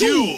do